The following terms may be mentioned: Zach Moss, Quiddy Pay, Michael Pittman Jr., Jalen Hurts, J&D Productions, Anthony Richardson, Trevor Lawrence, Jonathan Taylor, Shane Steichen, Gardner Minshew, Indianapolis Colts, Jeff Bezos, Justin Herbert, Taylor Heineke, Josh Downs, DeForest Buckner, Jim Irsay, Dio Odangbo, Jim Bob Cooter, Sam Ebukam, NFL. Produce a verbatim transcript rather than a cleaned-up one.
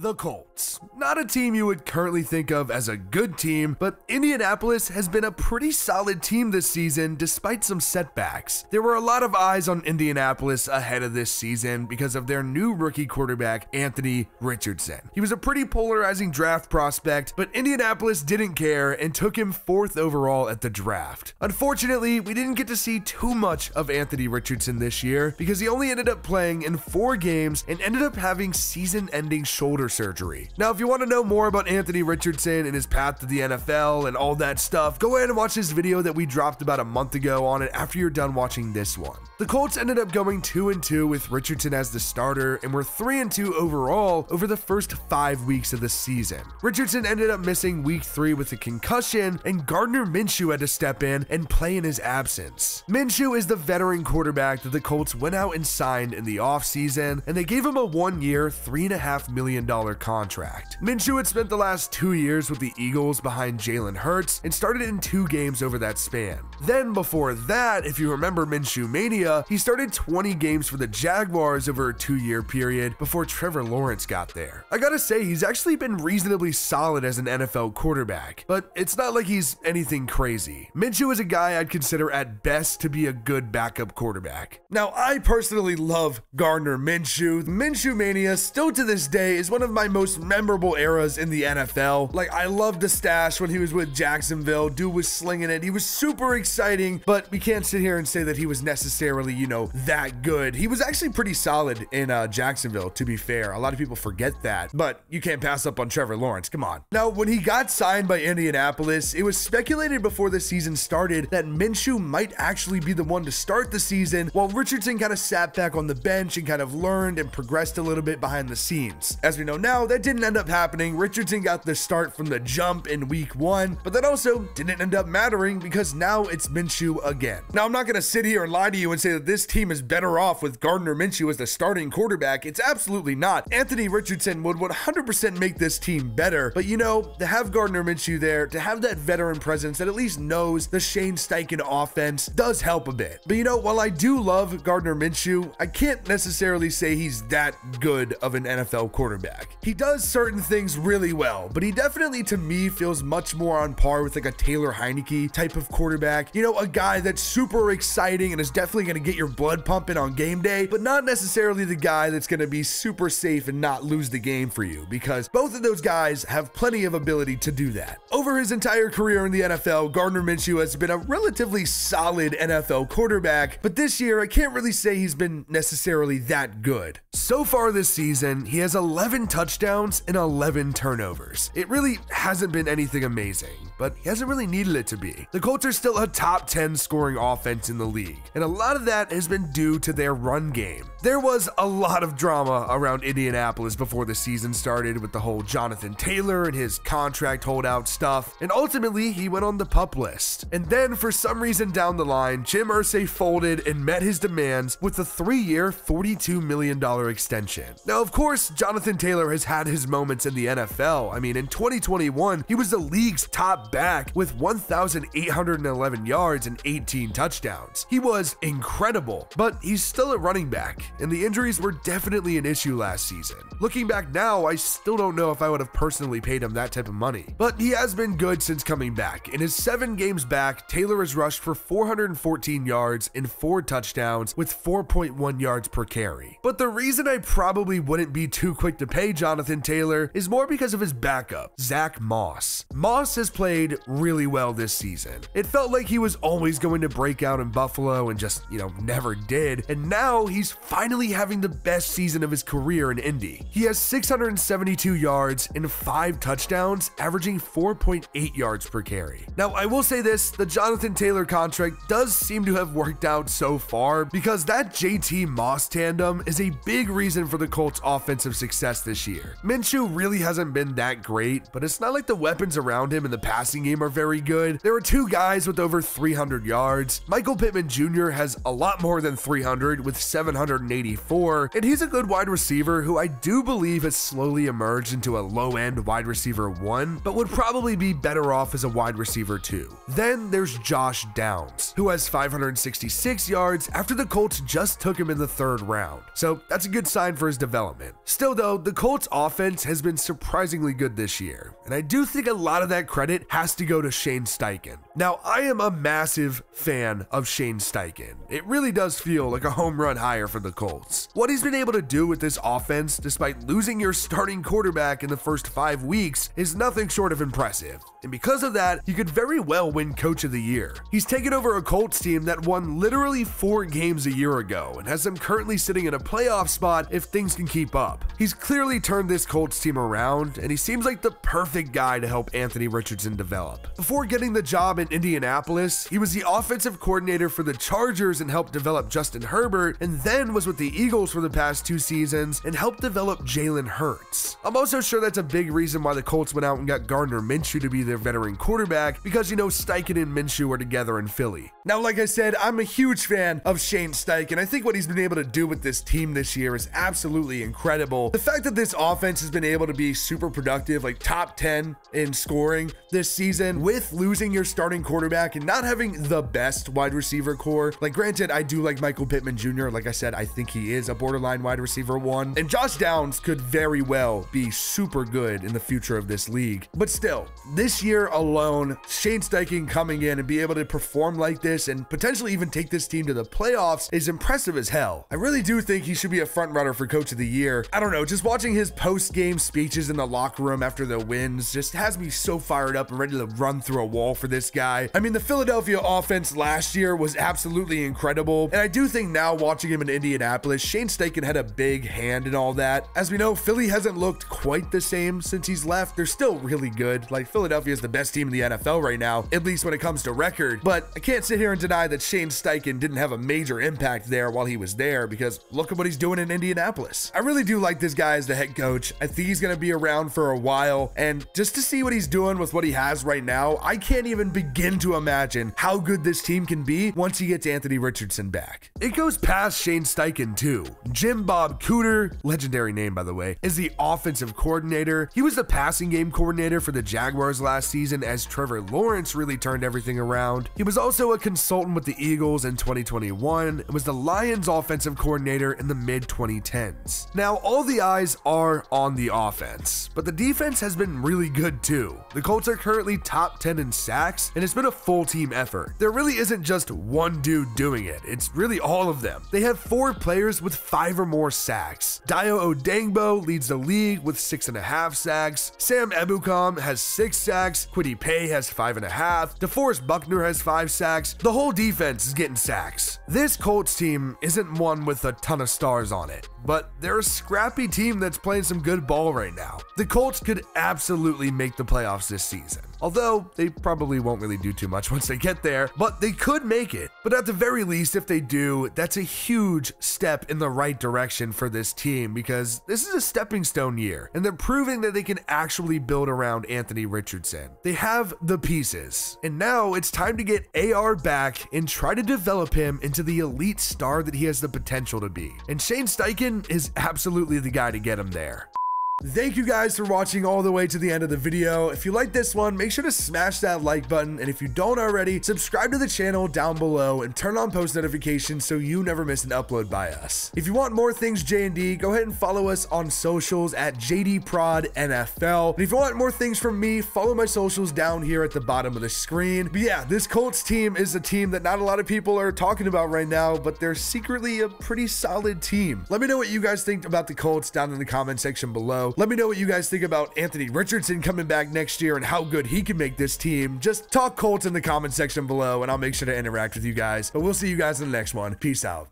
The Colts. Not a team you would currently think of as a good team, but Indianapolis has been a pretty solid team this season despite some setbacks. There were a lot of eyes on Indianapolis ahead of this season because of their new rookie quarterback, Anthony Richardson. He was a pretty polarizing draft prospect, but Indianapolis didn't care and took him fourth overall at the draft. Unfortunately, we didn't get to see too much of Anthony Richardson this year because he only ended up playing in four games and ended up having season-ending shoulder surgery. Now, if you want to know more about Anthony Richardson and his path to the N F L and all that stuff, go ahead and watch this video that we dropped about a month ago on it after you're done watching this one. The Colts ended up going two and two with Richardson as the starter and were three and two overall over the first five weeks of the season. Richardson ended up missing week three with a concussion, and Gardner Minshew had to step in and play in his absence. Minshew is the veteran quarterback that the Colts went out and signed in the offseason, and they gave him a one-year, three point five million dollars contract. Minshew had spent the last two years with the Eagles behind Jalen Hurts and started in two games over that span. Then before that, if you remember Minshew Mania, he started twenty games for the Jaguars over a two-year period before Trevor Lawrence got there. I gotta say, he's actually been reasonably solid as an N F L quarterback, but it's not like he's anything crazy. Minshew is a guy I'd consider at best to be a good backup quarterback. Now, I personally love Gardner Minshew. Minshew Mania still to this day is one of my most memorable eras in the N F L. Like, I loved the stash when he was with Jacksonville. Dude was slinging it. He was super exciting, but we can't sit here and say that he was necessarily, you know, that good. He was actually pretty solid in uh, Jacksonville, to be fair. A lot of people forget that, but you can't pass up on Trevor Lawrence. Come on. Now, when he got signed by Indianapolis, it was speculated before the season started that Minshew might actually be the one to start the season, while Richardson kind of sat back on the bench and kind of learned and progressed a little bit behind the scenes. As we know now, that didn't end up happening. Richardson got the start from the jump in week one, but that also didn't end up mattering because now it's Minshew again. Now, I'm not going to sit here and lie to you and say that this team is better off with Gardner Minshew as the starting quarterback. It's absolutely not. Anthony Richardson would one hundred percent make this team better, but you know, to have Gardner Minshew there, to have that veteran presence that at least knows the Shane Steichen offense does help a bit. But you know, while I do love Gardner Minshew, I can't necessarily say he's that good of an N F L quarterback. He does certain things really well, but he definitely, to me, feels much more on par with like a Taylor Heineke type of quarterback. You know, a guy that's super exciting and is definitely going to get your blood pumping on game day, but not necessarily the guy that's going to be super safe and not lose the game for you, because both of those guys have plenty of ability to do that. Over his entire career in the N F L, Gardner Minshew has been a relatively solid N F L quarterback, but this year I can't really say he's been necessarily that good. So far this season, he has eleven touchdowns and eleven turnovers. It really hasn't been anything amazing, but he hasn't really needed it to be. The Colts are still a top ten scoring offense in the league, and a lot of that has been due to their run game. There was a lot of drama around Indianapolis before the season started with the whole Jonathan Taylor and his contract holdout stuff, and ultimately he went on the PUP list. And then for some reason down the line, Jim Irsay folded and met his demands with a three-year, forty-two million dollars extension. Now, of course, Jonathan Taylor has had his moments in the N F L. I mean, in twenty twenty-one, he was the league's top back with one thousand eight hundred eleven yards and eighteen touchdowns. He was incredible, but he's still a running back, and the injuries were definitely an issue last season. Looking back now, I still don't know if I would have personally paid him that type of money, but he has been good since coming back. In his seven games back, Taylor has rushed for four hundred fourteen yards and four touchdowns with four point one yards per carry. But the reason I probably wouldn't be too quick to pay Jonathan Taylor is more because of his backup, Zach Moss. Moss has played really well this season. It felt like he was always going to break out in Buffalo and just, you know, never did, and now he's finally having the best season of his career in Indy. He has six hundred seventy-two yards and five touchdowns, averaging four point eight yards per carry. Now, I will say this, the Jonathan Taylor contract does seem to have worked out so far, because that J T Moss tandem is a big reason for the Colts' offensive success this year. Minshew really hasn't been that great, but it's not like the weapons around him in the past passing game are very good. There were two guys with over three hundred yards. Michael Pittman Junior has a lot more than three hundred with seven hundred eighty-four, and he's a good wide receiver who I do believe has slowly emerged into a low-end wide receiver one, but would probably be better off as a wide receiver two. Then there's Josh Downs, who has five hundred sixty-six yards after the Colts just took him in the third round, so that's a good sign for his development. Still though, the Colts offense has been surprisingly good this year, and I do think a lot of that credit has to go to Shane Steichen. Now, I am a massive fan of Shane Steichen. It really does feel like a home run hire for the Colts. What he's been able to do with this offense, despite losing your starting quarterback in the first five weeks, is nothing short of impressive. And because of that, he could very well win Coach of the Year. He's taken over a Colts team that won literally four games a year ago and has them currently sitting in a playoff spot if things can keep up. He's clearly turned this Colts team around, and he seems like the perfect guy to help Anthony Richardson develop. Before getting the job in Indianapolis, he was the offensive coordinator for the Chargers and helped develop Justin Herbert, and then was with the Eagles for the past two seasons and helped develop Jalen Hurts. I'm also sure that's a big reason why the Colts went out and got Gardner Minshew to be the their veteran quarterback, because you know Steichen and Minshew are together in Philly. Now, like I said, I'm a huge fan of Shane Steichen. I think what he's been able to do with this team this year is absolutely incredible. The fact that this offense has been able to be super productive, like top ten in scoring this season, with losing your starting quarterback and not having the best wide receiver core. Like, granted, I do like Michael Pittman Junior Like I said, I think he is a borderline wide receiver one, and Josh Downs could very well be super good in the future of this league. But still, this year alone, Shane Steichen coming in and be able to perform like this and potentially even take this team to the playoffs is impressive as hell. I really do think he should be a front runner for Coach of the Year. I don't know, just watching his post-game speeches in the locker room after the wins just has me so fired up and ready to run through a wall for this guy. I mean, the Philadelphia offense last year was absolutely incredible, and I do think now watching him in Indianapolis, Shane Steichen had a big hand in all that. As we know, Philly hasn't looked quite the same since he's left. They're still really good. Like, Philadelphia is the best team in the N F L right now, at least when it comes to record, but I can't sit here and deny that Shane Steichen didn't have a major impact there while he was there, because look at what he's doing in Indianapolis. I really do like this guy as the head coach. I think he's going to be around for a while, and just to see what he's doing with what he has right now, I can't even begin to imagine how good this team can be once he gets Anthony Richardson back. It goes past Shane Steichen too. Jim Bob Cooter, legendary name by the way, is the offensive coordinator. He was the passing game coordinator for the Jaguars last season as Trevor Lawrence really turned everything around. He was also a consultant with the Eagles in twenty twenty-one and was the Lions offensive coordinator in the mid twenty tens. Now, all the eyes are on the offense, but the defense has been really good too. The Colts are currently top ten in sacks, and it's been a full team effort. There really isn't just one dude doing it. It's really all of them. They have four players with five or more sacks. Dio Odangbo leads the league with six and a half sacks. Sam Ebukam has six sacks. Quiddy Pay has five and a half. DeForest Buckner has five sacks. The whole defense is getting sacks. This Colts team isn't one with a ton of stars on it, but they're a scrappy team that's playing some good ball right now. The Colts could absolutely make the playoffs this season, although they probably won't really do too much once they get there, but they could make it. But at the very least, if they do, that's a huge step in the right direction for this team, because this is a stepping stone year, and they're proving that they can actually build around Anthony Richardson. They have the pieces, and now it's time to get A R back and try to develop him into the elite star that he has the potential to be. And Shane Steichen is absolutely the guy to get him there. Thank you guys for watching all the way to the end of the video. If you like this one, make sure to smash that like button, and if you don't already, subscribe to the channel down below and turn on post notifications so you never miss an upload by us. If you want more things J and D, go ahead and follow us on socials at J D Prod N F L, and if you want more things from me, follow my socials down here at the bottom of the screen. But yeah, this Colts team is a team that not a lot of people are talking about right now, but they're secretly a pretty solid team. Let me know what you guys think about the Colts down in the comment section below. Let me know what you guys think about Anthony Richardson coming back next year and how good he can make this team. Just talk Colts in the comment section below, and I'll make sure to interact with you guys. But we'll see you guys in the next one. Peace out.